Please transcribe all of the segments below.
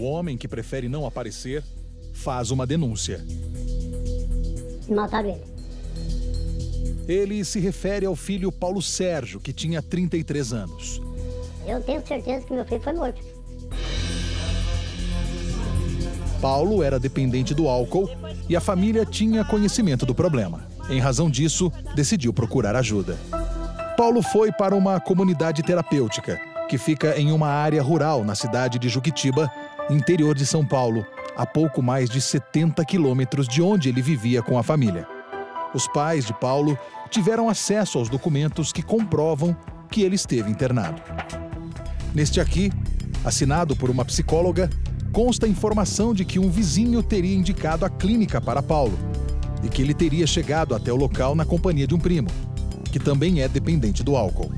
O homem que prefere não aparecer faz uma denúncia. Mataram ele. Ele se refere ao filho Paulo Sérgio, que tinha 33 anos. Eu tenho certeza que meu filho foi morto. Paulo era dependente do álcool e a família tinha conhecimento do problema. Em razão disso, decidiu procurar ajuda. Paulo foi para uma comunidade terapêutica, que fica em uma área rural na cidade de Juquitiba, interior de São Paulo, a pouco mais de 70 quilômetros de onde ele vivia com a família. Os pais de Paulo tiveram acesso aos documentos que comprovam que ele esteve internado. Neste aqui, assinado por uma psicóloga, consta a informação de que um vizinho teria indicado a clínica para Paulo e que ele teria chegado até o local na companhia de um primo, que também é dependente do álcool.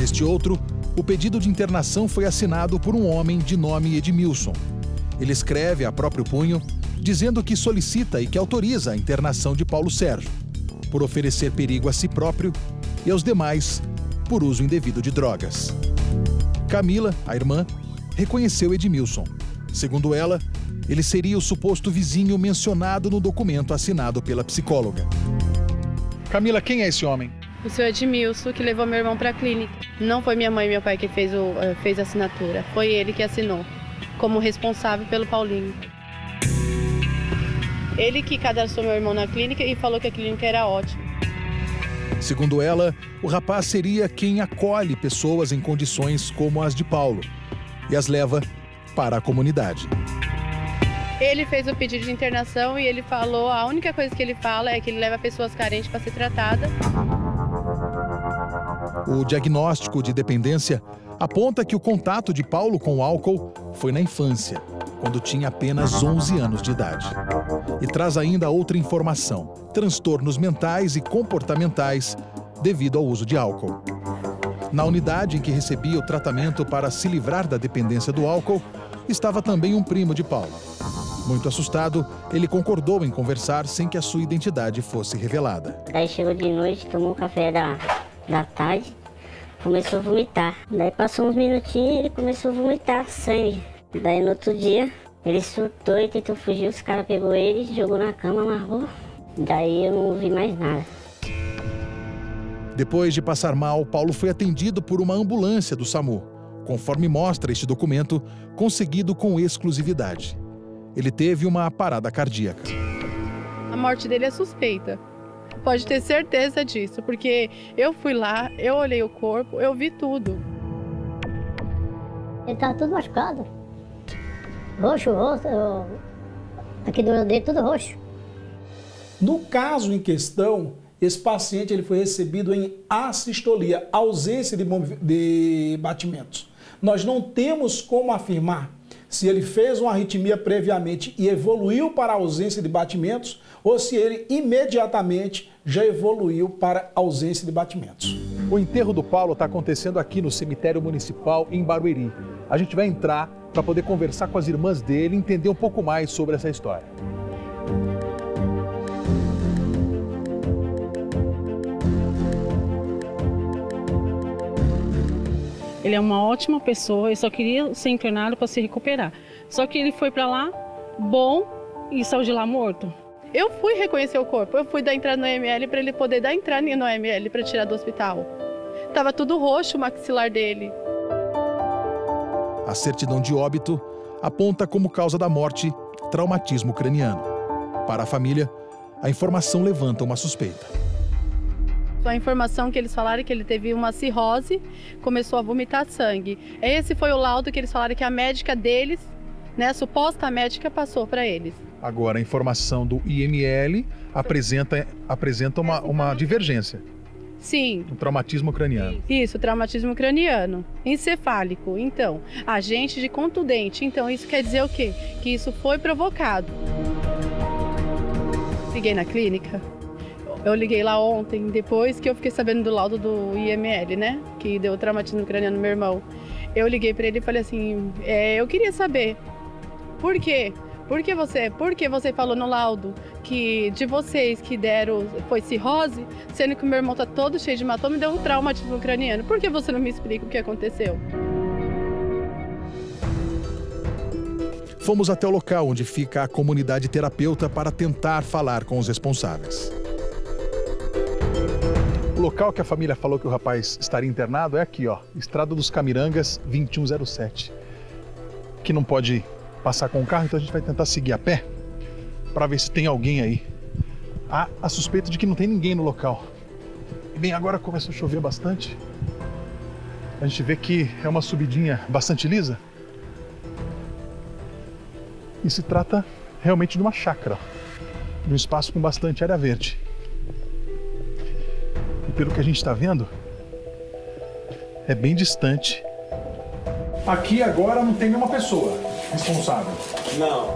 Neste outro, o pedido de internação foi assinado por um homem de nome Edmilson. Ele escreve a próprio punho, dizendo que solicita e que autoriza a internação de Paulo Sérgio, por oferecer perigo a si próprio e aos demais por uso indevido de drogas. Camila, a irmã, reconheceu Edmilson. Segundo ela, ele seria o suposto vizinho mencionado no documento assinado pela psicóloga. Camila, quem é esse homem? O senhor Edmilson, que levou meu irmão para a clínica. Não foi minha mãe e meu pai que fez a assinatura, foi ele que assinou, como responsável pelo Paulinho. Ele que cadastrou meu irmão na clínica e falou que a clínica era ótima. Segundo ela, o rapaz seria quem acolhe pessoas em condições como as de Paulo e as leva para a comunidade. Ele fez o pedido de internação e ele falou, a única coisa que ele fala é que ele leva pessoas carentes para ser tratada. O diagnóstico de dependência aponta que o contato de Paulo com o álcool foi na infância, quando tinha apenas 11 anos de idade. E traz ainda outra informação, transtornos mentais e comportamentais devido ao uso de álcool. Na unidade em que recebia o tratamento para se livrar da dependência do álcool, estava também um primo de Paulo. Muito assustado, ele concordou em conversar sem que a sua identidade fosse revelada. Daí chegou de noite, tomou um café da tarde, começou a vomitar. Daí passou uns minutinhos e ele começou a vomitar sangue. Daí no outro dia, ele surtou e tentou fugir, os caras pegou ele, jogou na cama, amarrou. Daí eu não vi mais nada. Depois de passar mal, Paulo foi atendido por uma ambulância do SAMU, conforme mostra este documento, conseguido com exclusividade. Ele teve uma parada cardíaca. A morte dele é suspeita. Pode ter certeza disso, porque eu fui lá, eu olhei o corpo, eu vi tudo. Ele tava tudo machucado. Roxo, rosto, aqui do lado dele, tudo roxo. No caso em questão, esse paciente ele foi recebido em assistolia, ausência de batimentos. Nós não temos como afirmar se ele fez uma arritmia previamente e evoluiu para ausência de batimentos ou se ele imediatamente já evoluiu para ausência de batimentos. O enterro do Paulo está acontecendo aqui no cemitério municipal em Barueri. A gente vai entrar para poder conversar com as irmãs dele e entender um pouco mais sobre essa história. Ele é uma ótima pessoa, ele só queria ser internado para se recuperar. Só que ele foi para lá, bom, e saiu de lá morto. Eu fui reconhecer o corpo, eu fui dar entrada no IML para ele poder dar entrada no IML para tirar do hospital. Tava tudo roxo o maxilar dele. A certidão de óbito aponta como causa da morte traumatismo craniano. Para a família, a informação levanta uma suspeita. A informação que eles falaram é que ele teve uma cirrose, começou a vomitar sangue. Esse foi o laudo que eles falaram que a médica deles, né, a suposta médica, passou para eles. Agora, a informação do IML apresenta uma divergência. Sim. Um traumatismo craniano. Isso, traumatismo craniano. Encefálico, então. Agente de contundente. Então, isso quer dizer o quê? Que isso foi provocado. Liguei na clínica. Eu liguei lá ontem, depois que eu fiquei sabendo do laudo do IML, né? Que deu traumatismo craniano no meu irmão. Eu liguei para ele e falei assim, eu queria saber, por quê? Por que você falou no laudo que de vocês que deram foi cirrose, sendo que o meu irmão tá todo cheio de hematoma e deu um traumatismo craniano? Por que você não me explica o que aconteceu? Fomos até o local onde fica a comunidade terapeuta para tentar falar com os responsáveis. O local que a família falou que o rapaz estaria internado é aqui, ó, Estrada dos Camirangas 2107. Que não pode passar com o carro, então a gente vai tentar seguir a pé para ver se tem alguém aí. Há a suspeita de que não tem ninguém no local. E bem, agora começou a chover bastante. A gente vê que é uma subidinha bastante lisa. E se trata realmente de uma chácara, de um espaço com bastante área verde. E pelo que a gente está vendo, é bem distante. Aqui agora não tem nenhuma pessoa responsável. Não.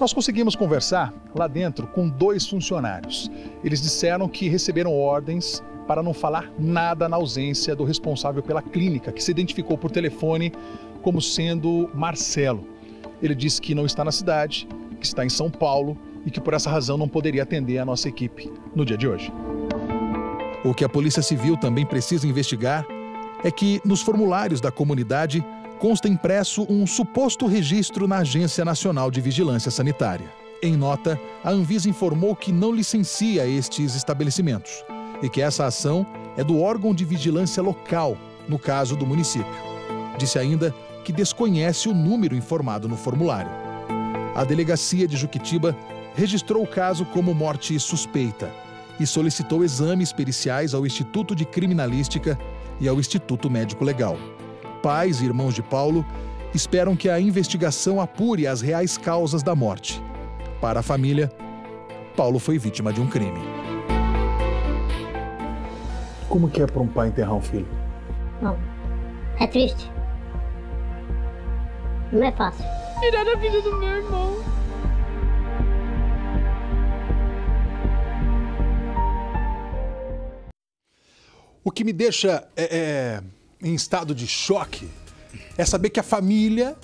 Nós conseguimos conversar lá dentro com dois funcionários. Eles disseram que receberam ordens para não falar nada na ausência do responsável pela clínica, que se identificou por telefone como sendo Marcelo. Ele disse que não está na cidade, que está em São Paulo e que por essa razão não poderia atender a nossa equipe no dia de hoje. O que a Polícia Civil também precisa investigar é que nos formulários da comunidade consta impresso um suposto registro na Agência Nacional de Vigilância Sanitária. Em nota, a Anvisa informou que não licencia estes estabelecimentos e que essa ação é do órgão de vigilância local, no caso do município. Disse ainda que desconhece o número informado no formulário. A delegacia de Juquitiba registrou o caso como morte suspeita e solicitou exames periciais ao Instituto de Criminalística e ao Instituto Médico Legal. Pais e irmãos de Paulo esperam que a investigação apure as reais causas da morte. Para a família, Paulo foi vítima de um crime. Como que é para um pai enterrar um filho? Bom, é triste. Não é fácil. Tirar a vida do meu irmão. O que me deixa em estado de choque é saber que a família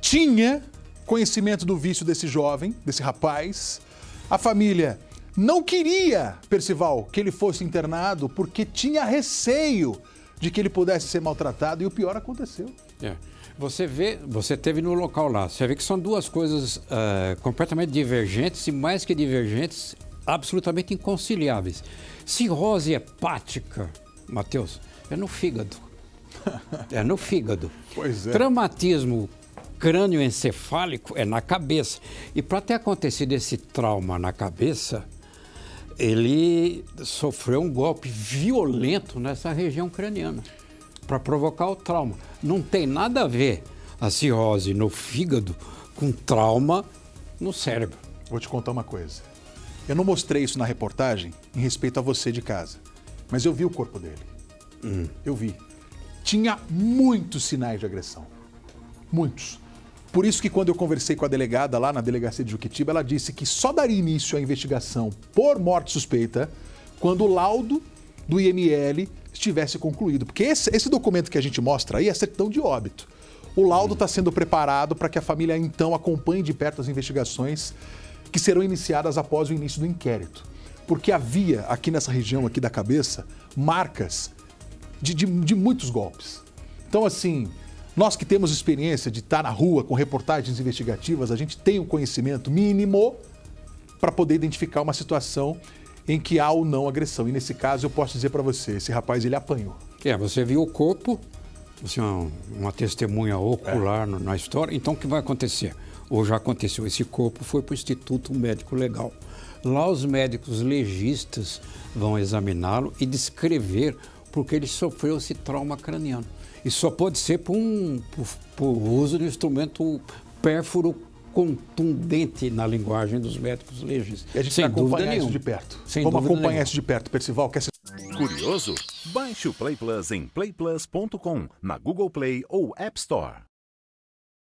tinha conhecimento do vício desse jovem, desse rapaz. A família não queria, Percival, que ele fosse internado porque tinha receio de que ele pudesse ser maltratado e o pior aconteceu. É. Você vê, você esteve no local lá, você vê que são duas coisas completamente divergentes e mais que divergentes, absolutamente inconciliáveis. Cirrose hepática, Matheus, é no fígado. É no fígado. Pois é. Traumatismo crânioencefálico é na cabeça. E para ter acontecido esse trauma na cabeça, ele sofreu um golpe violento nessa região craniana para provocar o trauma. Não tem nada a ver a cirrose no fígado com trauma no cérebro. Vou te contar uma coisa. Eu não mostrei isso na reportagem em respeito a você de casa, mas eu vi o corpo dele. Eu vi. Tinha muitos sinais de agressão. Muitos. Por isso que quando eu conversei com a delegada lá na delegacia de Juquitiba, ela disse que só daria início à investigação por morte suspeita quando o laudo do IML estivesse concluído. Porque esse documento que a gente mostra aí é a certidão de óbito. O laudo está sendo preparado para que a família então acompanhe de perto as investigações que serão iniciadas após o início do inquérito. Porque havia aqui nessa região aqui da cabeça marcas de muitos golpes. Então, assim, nós que temos experiência de estar na rua com reportagens investigativas, a gente tem um conhecimento mínimo para poder identificar uma situação em que há ou não agressão. E nesse caso, eu posso dizer para você, esse rapaz, ele apanhou. É, você viu o corpo, você é uma testemunha ocular na história. Então, o que vai acontecer? Ou já aconteceu, esse corpo foi para o Instituto Médico Legal. Lá os médicos legistas vão examiná-lo e descrever porque ele sofreu esse trauma craniano. E só pode ser por uso de um instrumento pérfuro contundente na linguagem dos médicos legistas. E a gente vai acompanhar isso de perto. Vamos acompanhar isso de perto, Percival. Quer ser curioso? Baixe o Play Plus em playplus.com, na Google Play ou App Store.